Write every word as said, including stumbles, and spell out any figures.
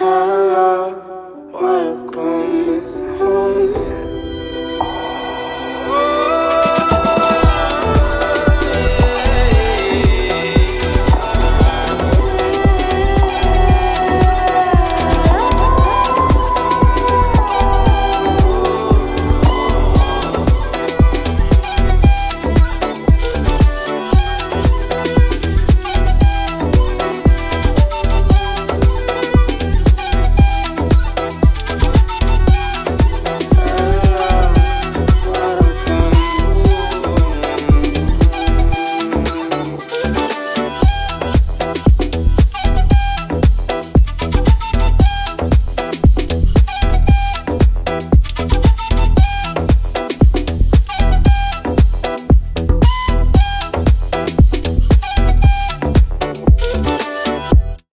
hello, welcome.